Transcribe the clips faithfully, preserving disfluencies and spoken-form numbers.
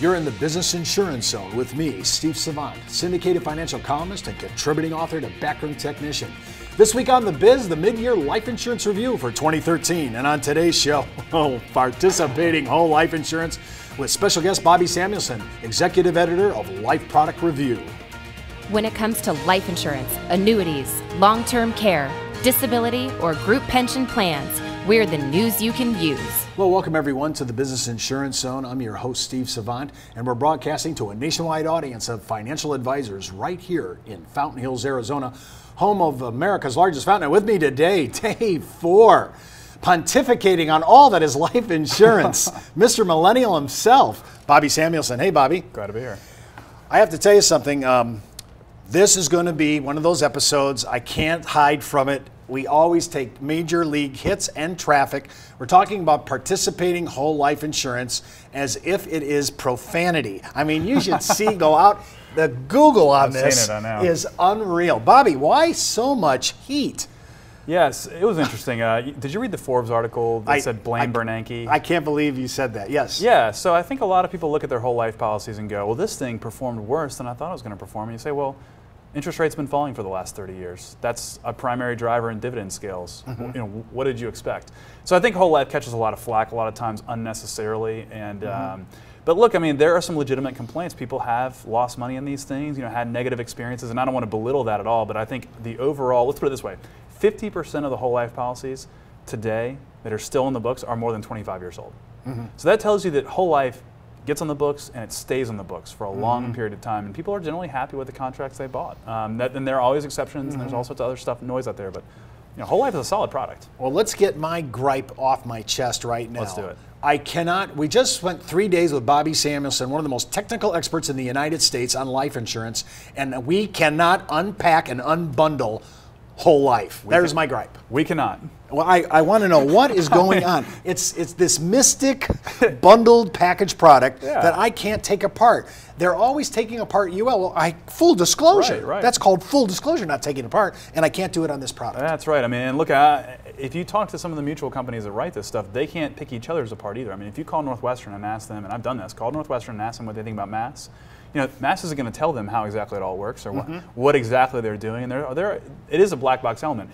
You're in the Business Insurance Zone with me, Steve Savant, syndicated financial columnist and contributing author to Backroom Technician. This week on The Biz, the mid-year life insurance review for twenty thirteen. And on today's show, participating whole life insurance with special guest Bobby Samuelson, executive editor of Life Product Review. When it comes to life insurance, annuities, long-term care, disability, or group pension plans, we're the news you can use. Well, welcome everyone to the Business Insurance Zone. I'm your host, Steve Savant, and we're broadcasting to a nationwide audience of financial advisors right here in Fountain Hills, Arizona, home of America's largest fountain. And with me today, day four, pontificating on all that is life insurance, Mister Millennial himself, Bobby Samuelson. Hey, Bobby. Glad to be here. I have to tell you something. Um, this is going to be one of those episodes. I can't hide from it. We always take major league hits and traffic. We're talking about participating whole life insurance as if it is profanity. I mean, you should see, go out, the Google on I've this seen it, I know. Is unreal. Bobby, why so much heat? Yes, it was interesting. Uh, did you read the Forbes article that I, said blame I, Bernanke? I can't believe you said that, yes. Yeah, so I think a lot of people look at their whole life policies and go, well, this thing performed worse than I thought it was going to perform. And you say, well, interest rates been falling for the last thirty years. That's a primary driver in dividend scales. Mm-hmm. You know, what did you expect? So I think whole life catches a lot of flack a lot of times unnecessarily. And mm-hmm. um, but look, I mean, there are some legitimate complaints. People have lost money in these things. You know, had negative experiences, and I don't want to belittle that at all. But I think the overall, let's put it this way: fifty percent of the whole life policies today that are still in the books are more than twenty-five years old. Mm-hmm. So that tells you that whole life gets on the books and it stays on the books for a long mm-hmm. period of time, and people are generally happy with the contracts they bought. Um, that, and there are always exceptions, mm-hmm. and there's all sorts of other stuff, noise out there, but you know, whole life is a solid product. Well, let's get my gripe off my chest right now. Let's do it. I cannot, we just spent three days with Bobby Samuelson, one of the most technical experts in the United States on life insurance, and we cannot unpack and unbundle whole life. We There's can, my gripe. We cannot. Well, I, I want to know what is going on. It's it's this mystic bundled package product yeah. that I can't take apart. They're always taking apart U L. Well, I full disclosure. Right, right. That's called full disclosure, not taking apart, and I can't do it on this product. That's right. I mean, look, I, if you talk to some of the mutual companies that write this stuff, they can't pick each other's apart either. I mean, if you call Northwestern and ask them, and I've done this, call Northwestern and ask them what they think about mass. You know, mass isn't going to tell them how exactly it all works or mm-hmm. what, what exactly they're doing. And they're, they're, it is a black box element.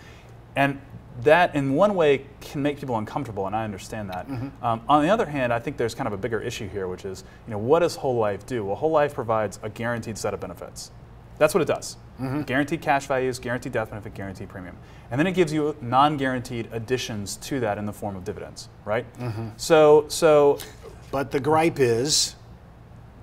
And that, in one way, can make people uncomfortable, and I understand that. Mm-hmm. um, on the other hand, I think there's kind of a bigger issue here, which is, you know, what does whole life do? Well, whole life provides a guaranteed set of benefits. That's what it does. Mm-hmm. Guaranteed cash values, guaranteed death benefit, guaranteed premium. And then it gives you non-guaranteed additions to that in the form of dividends, right? Mm-hmm. So, so... But the gripe is...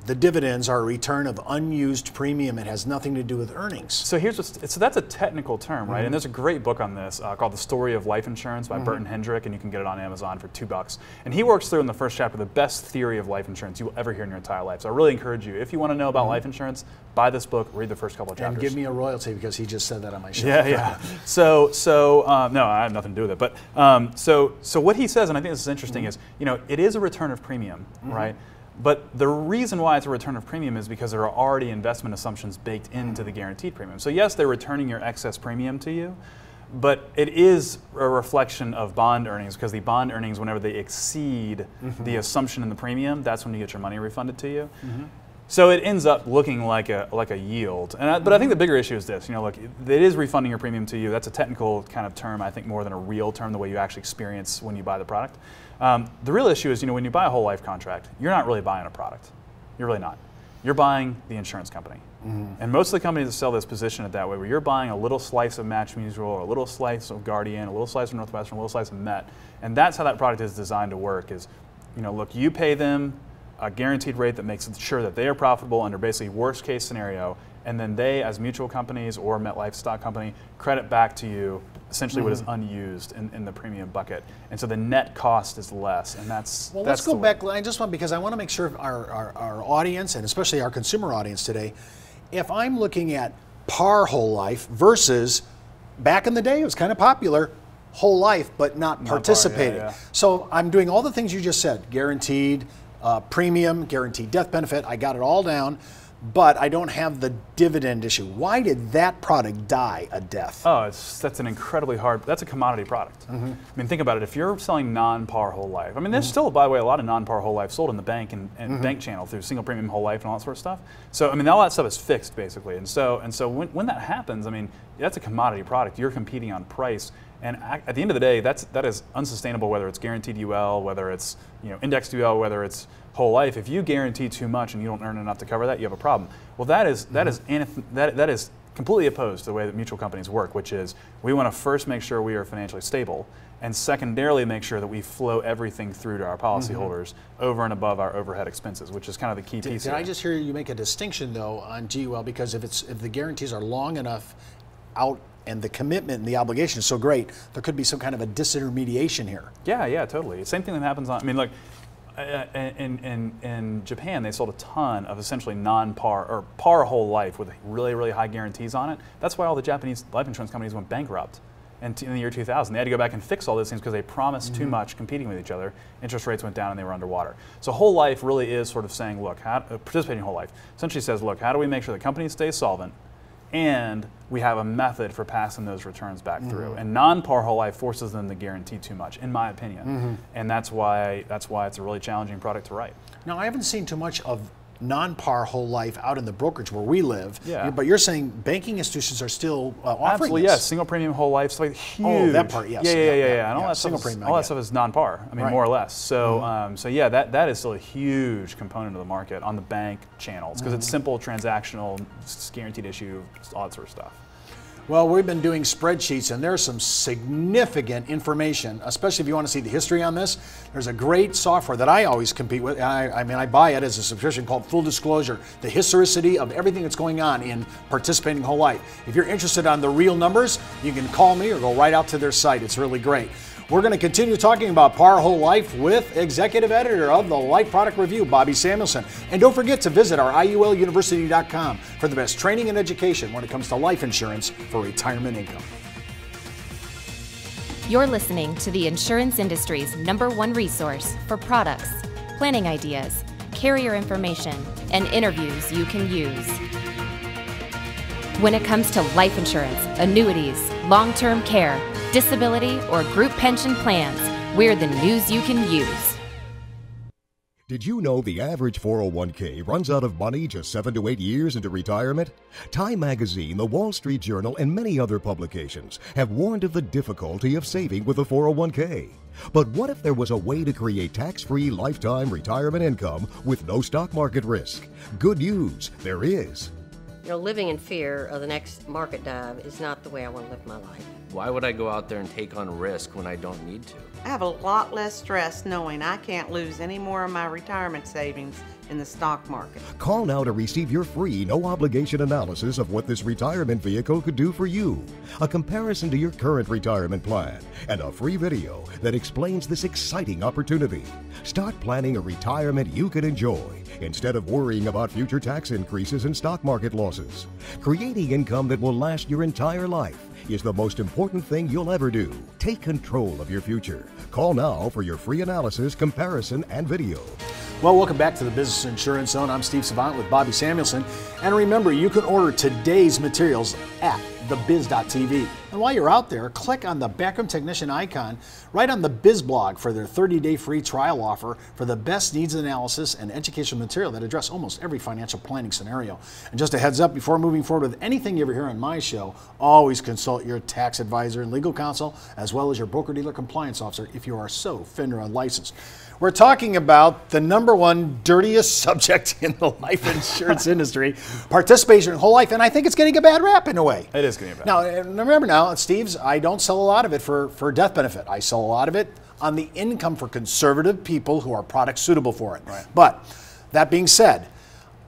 the dividends are a return of unused premium. It has nothing to do with earnings. So here's what's, so that's a technical term, right? Mm-hmm. And there's a great book on this uh, called The Story of Life Insurance by mm-hmm. Burton Hendrick, and you can get it on Amazon for two bucks. And he works through in the first chapter the best theory of life insurance you will ever hear in your entire life. So I really encourage you, if you want to know about mm-hmm. life insurance, buy this book, read the first couple of chapters. And give me a royalty because he just said that on my show. Yeah, yeah. So, so um, no, I have nothing to do with it. But um, so, so what he says, and I think this is interesting, mm-hmm. is you know it is a return of premium, mm-hmm. right? But the reason why it's a return of premium is because there are already investment assumptions baked into the guaranteed premium. So yes, they're returning your excess premium to you, but it is a reflection of bond earnings because the bond earnings, whenever they exceed mm-hmm. the assumption in the premium, that's when you get your money refunded to you. Mm-hmm. So it ends up looking like a like a yield. And I, but I think the bigger issue is this. You know, look, it is refunding your premium to you. That's a technical kind of term, I think, more than a real term, the way you actually experience when you buy the product. Um, the real issue is, you know, when you buy a whole life contract, you're not really buying a product. You're really not. You're buying the insurance company. Mm-hmm. And most of the companies that sell this position it that way, where you're buying a little slice of Match Mutual, or a little slice of Guardian, a little slice of Northwestern, a little slice of Met. And that's how that product is designed to work is, you know, look, you pay them a guaranteed rate that makes sure that they are profitable under basically worst case scenario, and then they, as mutual companies or MetLife stock company, credit back to you essentially mm-hmm. what is unused in, in the premium bucket. And so the net cost is less, and that's Well, that's let's go back, I just want, because I want to make sure our, our, our audience, and especially our consumer audience today, if I'm looking at P A R whole life versus, back in the day it was kind of popular, whole life but not participating. Not P A R, yeah, yeah. So I'm doing all the things you just said, guaranteed, Uh, premium, guaranteed death benefit, I got it all down, but I don't have the dividend issue. Why did that product die a death? Oh, it's, that's an incredibly hard, that's a commodity product. Mm-hmm. I mean, think about it, if you're selling non-par whole life, I mean, there's mm-hmm. still, by the way, a lot of non-par whole life sold in the bank and, and mm-hmm. bank channel through single premium whole life and all that sort of stuff. So, I mean, all that stuff is fixed, basically. And so, and so when, when that happens, I mean, that's a commodity product. You're competing on price. And at the end of the day, that's, that is unsustainable, whether it's guaranteed U L, whether it's you know, indexed U L, whether it's whole life. If you guarantee too much and you don't earn enough to cover that, you have a problem. Well, that is, that mm-hmm. is, that, that is completely opposed to the way that mutual companies work, which is we want to first make sure we are financially stable, and secondarily make sure that we flow everything through to our policyholders mm-hmm. over and above our overhead expenses, which is kind of the key did, piece. Did here. I just hear you make a distinction, though, on G U L, because if, it's, if the guarantees are long enough out and the commitment and the obligation is so great, there could be some kind of a disintermediation here. Yeah, yeah, totally. Same thing that happens on, I mean, look, in, in, in Japan, they sold a ton of essentially non-par, or par whole life with really, really high guarantees on it. That's why all the Japanese life insurance companies went bankrupt in the year two thousand. They had to go back and fix all those things because they promised mm-hmm. too much competing with each other. Interest rates went down and they were underwater. So whole life really is sort of saying, look, how, uh, participating whole life essentially says, look, how do we make sure the companies stay solvent, and we have a method for passing those returns back mm-hmm. through. And non-par whole life forces them to guarantee too much, in my opinion. Mm-hmm. And that's why, that's why it's a really challenging product to write. Now, I haven't seen too much of non-par whole life out in the brokerage where we live, yeah. but you're saying banking institutions are still uh, offering Absolutely, this. Yes. Single premium whole life, like huge. Oh, that part, yes. Yeah, yeah, yeah. yeah, yeah. yeah. And all, yeah. That, stuff is, all that stuff is non-par, I mean, right. more or less. So, mm-hmm. um, so yeah, that, that is still a huge component of the market on the bank channels, because mm-hmm. it's simple, transactional, guaranteed issue, all that sort of stuff. Well, we've been doing spreadsheets, and there's some significant information, especially if you want to see the history on this. There's a great software that I always compete with. I, I mean, I buy it as a subscription called Full Disclosure, the historicity of everything that's going on in participating whole life. If you're interested on the real numbers, you can call me or go right out to their site. It's really great. We're going to continue talking about Par Whole Life with Executive Editor of the Life Product Review, Bobby Samuelson. And don't forget to visit our I U L university dot com for the best training and education when it comes to life insurance for retirement income. You're listening to the insurance industry's number one resource for products, planning ideas, carrier information, and interviews you can use. When it comes to life insurance, annuities, long-term care, disability, or group pension plans, we're the news you can use. Did you know the average four oh one K runs out of money just seven to eight years into retirement? Time Magazine, The Wall Street Journal, and many other publications have warned of the difficulty of saving with a four oh one K. But what if there was a way to create tax-free lifetime retirement income with no stock market risk? Good news, there is. You know, living in fear of the next market dive is not the way I want to live my life. Why would I go out there and take on risk when I don't need to? I have a lot less stress knowing I can't lose any more of my retirement savings in the stock market. Call now to receive your free, no-obligation analysis of what this retirement vehicle could do for you, a comparison to your current retirement plan, and a free video that explains this exciting opportunity. Start planning a retirement you can enjoy instead of worrying about future tax increases and stock market losses. Creating income that will last your entire life is the most important thing you'll ever do. Take control of your future. Call now for your free analysis, comparison, and video. Well, welcome back to the Business Insurance Zone. I'm Steve Savant with Bobby Samuelson. And remember, you can order today's materials at the biz dot t v. And while you're out there, click on the Backroom Technician icon right on the Biz blog for their thirty day free trial offer for the best needs analysis and educational material that address almost every financial planning scenario. And just a heads up, before moving forward with anything you ever hear on my show, always consult your tax advisor and legal counsel, as well as your broker-dealer compliance officer if you are so FINRA licensed. We're talking about the number one dirtiest subject in the life insurance industry, participation in whole life, and I think it's getting a bad rap in a way. It is getting a bad rap. Now, remember now, Steve's, I don't sell a lot of it for, for death benefit. I sell a lot of it on the income for conservative people who are products suitable for it. Right. But that being said,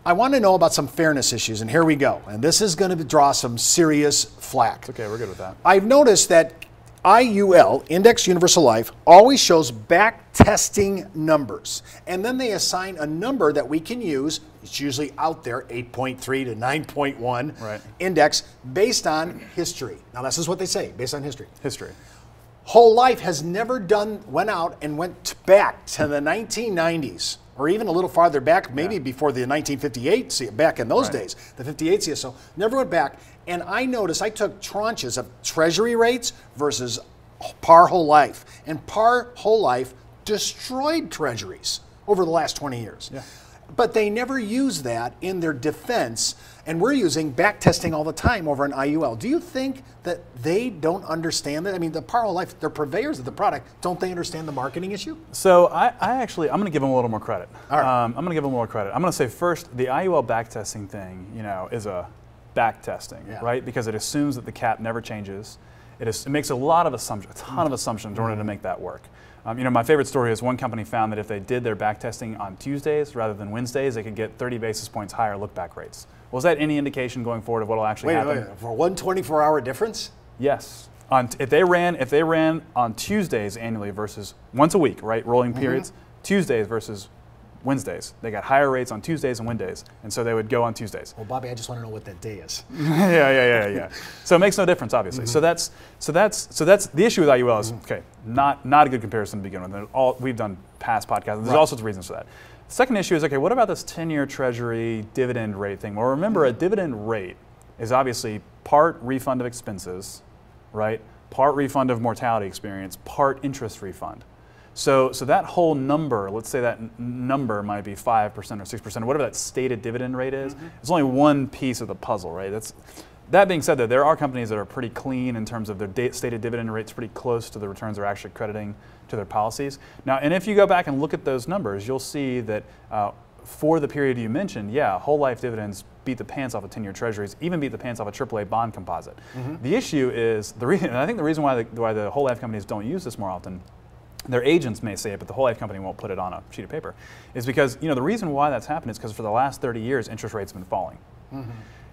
I want to know about some fairness issues, and here we go. And this is going to draw some serious flack. Okay, we're good with that. I've noticed that I U L, Indexed Universal Life, always shows back testing numbers. And then they assign a number that we can use. It's usually out there, eight point three to nine point one right. index, based on history. Now, this is what they say, based on history. History. whole life has never done, went out and went back to the nineteen nineties, or even a little farther back, maybe yeah. before the nineteen fifty-eight, see, back in those right. days, the fifty-eight C S O, never went back. And I noticed I took tranches of treasury rates versus P A R whole life, and P A R whole life destroyed treasuries over the last twenty years. Yeah. But they never use that in their defense, and we're using back testing all the time over an I U L. Do you think that they don't understand that? I mean, the P A R whole life, they're purveyors of the product. Don't they understand the marketing issue? So I, I actually, I'm going to give them a little more credit. All right. um, I'm going to give them a little credit. I'm going to say first, the I U L back testing thing, you know, is a back testing, yeah. right? Because it assumes that the cap never changes. It, is, it makes a lot of assumptions, a ton of assumptions in order to make that work. Um, you know, my favorite story is one company found that if they did their back testing on Tuesdays rather than Wednesdays, they could get thirty basis points higher look-back rates. Was that any indication going forward of what will actually wait, happen? Wait, wait, for one twenty-four hour difference? Yes. On if they ran, if they ran on Tuesdays annually versus once a week, right, rolling periods, mm-hmm. Tuesdays versus Wednesdays. They got higher rates on Tuesdays and Wednesdays, and so they would go on Tuesdays. Well, Bobby, I just want to know what that day is. yeah, yeah, yeah, yeah. So it makes no difference, obviously. Mm-hmm. So that's so that's so that's the issue with I U L is mm-hmm. okay, not not a good comparison to begin with. And all we've done past podcasts. There's right. all sorts of reasons for that. The second issue is okay, what about this ten-year Treasury dividend rate thing? Well, remember, a dividend rate is obviously part refund of expenses, right? Part refund of mortality experience, part interest refund. So, so that whole number, let's say that n number might be five percent or six percent, whatever that stated dividend rate is, mm-hmm. it's only one piece of the puzzle, right? That's, that being said, though, there are companies that are pretty clean in terms of their stated dividend rates, pretty close to the returns they're actually crediting to their policies. Now, and if you go back and look at those numbers, you'll see that uh, for the period you mentioned, yeah, whole life dividends beat the pants off of ten-year treasuries, even beat the pants off a triple A bond composite. Mm-hmm. The issue is, the reason, and I think the reason why the, why the whole life companies don't use this more often, their agents may say it, but the whole life company won't put it on a sheet of paper, is because, you know, the reason why that's happened is because for the last thirty years, interest rates have been falling. Mm-hmm.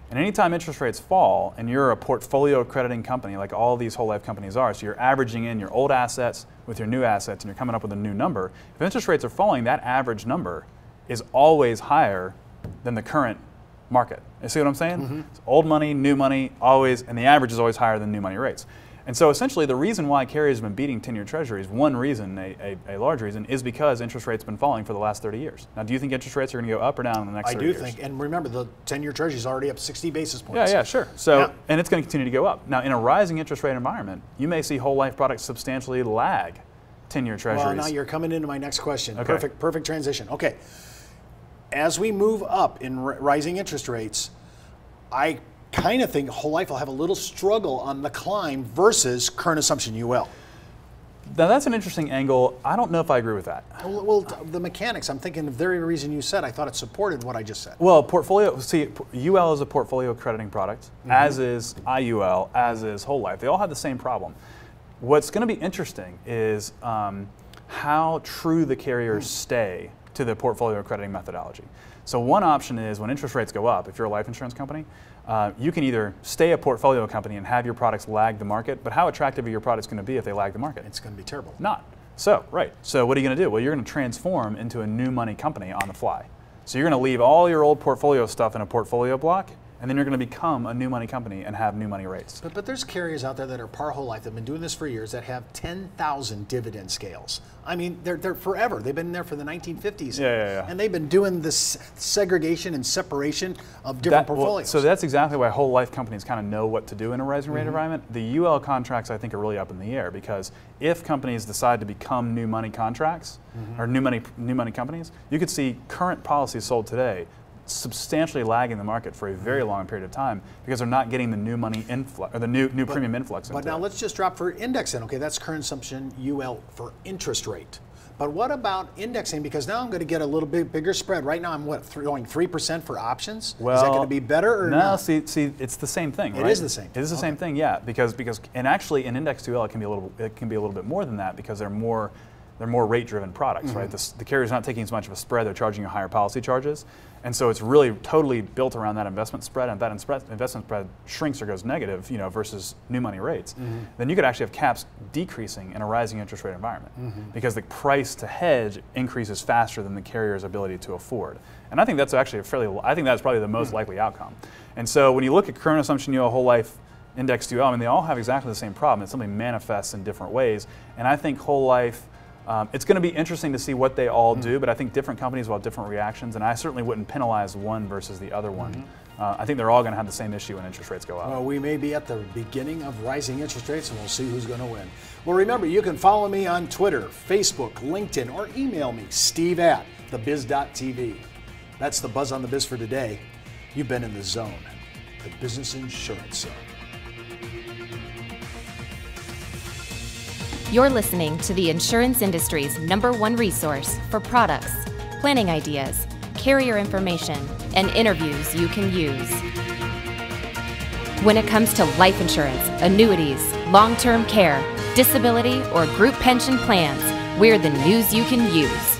And anytime interest rates fall, and you're a portfolio crediting company like all these whole life companies are, so you're averaging in your old assets with your new assets, and you're coming up with a new number. If interest rates are falling, that average number is always higher than the current market. You see what I'm saying? Mm-hmm. It's old money, new money, always, and the average is always higher than new money rates. And so essentially the reason why carriers have been beating ten-year treasuries, one reason, a, a, a large reason, is because interest rates have been falling for the last thirty years. Now, do you think interest rates are going to go up or down in the next thirty years? I do think, and remember, the ten-year treasury is already up sixty basis points. Yeah, yeah, sure. So, yeah. And it's going to continue to go up. Now, in a rising interest rate environment, you may see whole life products substantially lag ten-year treasuries. Well, now you're coming into my next question. Okay. Perfect, perfect transition. Okay. As we move up in r rising interest rates, I... kind of thing, whole life will have a little struggle on the climb versus current assumption U L. Now that's an interesting angle. I don't know if I agree with that. Well, well the mechanics, I'm thinking the very reason you said, I thought it supported what I just said. Well, portfolio, see, U L is a portfolio crediting product, mm-hmm. as is I U L, as is whole life. They all have the same problem. What's going to be interesting is um, how true the carriers mm. stay to the portfolio crediting methodology. So one option is when interest rates go up, if you're a life insurance company, Uh, you can either stay a portfolio company and have your products lag the market, but how attractive are your products going to be if they lag the market? It's going to be terrible. Not. So, right. So what are you going to do? Well, you're going to transform into a new money company on the fly. So you're going to leave all your old portfolio stuff in a portfolio block, and then you're going to become a new money company and have new money rates. But, but there's carriers out there that are P A R whole life that have been doing this for years that have ten thousand dividend scales. I mean, they're, they're forever. They've been there for the nineteen fifties. Yeah, yeah, yeah. And they've been doing this segregation and separation of different that, portfolios. Well, so that's exactly why whole life companies kind of know what to do in a rising rate mm-hmm. environment. The U L contracts, I think, are really up in the air because if companies decide to become new money contracts mm-hmm. or new money, new money companies, you could see current policies sold today substantially lagging the market for a very long period of time because they're not getting the new money influx or the new new but, premium influx. But into now it. Let's just drop for index in. Okay, that's current assumption U L for interest rate. But what about indexing? Because now I'm going to get a little bit bigger spread. Right now I'm what throwing three percent for options. Well, is that going to be better or no? Not? See, see, it's the same thing. Right? It is the same. It is the okay. same thing. Yeah, because because and actually in index U L it can be a little it can be a little bit more than that because they're more. They're more rate-driven products, mm-hmm. right? The, the carrier's not taking as much of a spread; they're charging you higher policy charges, and so it's really totally built around that investment spread. And if that investment spread shrinks or goes negative, you know, versus new money rates, mm-hmm. then you could actually have caps decreasing in a rising interest rate environment mm-hmm. because the price to hedge increases faster than the carrier's ability to afford. And I think that's actually a fairly. I think that's probably the most mm-hmm. likely outcome. And so when you look at current assumption U L whole life indexed U L, I mean, they all have exactly the same problem. It simply manifests in different ways. And I think whole life, um, it's going to be interesting to see what they all do, but I think different companies will have different reactions, and I certainly wouldn't penalize one versus the other one. Mm-hmm. Uh, I think they're all going to have the same issue when interest rates go up. Well, we may be at the beginning of rising interest rates, and we'll see who's going to win. Well, remember, you can follow me on Twitter, Facebook, LinkedIn, or email me, Steve at the biz dot t v. That's the buzz on the biz for today. You've been in the zone, the business insurance zone. You're listening to the insurance industry's number one resource for products, planning ideas, carrier information, and interviews you can use. When it comes to life insurance, annuities, long-term care, disability, or group pension plans, we're the news you can use.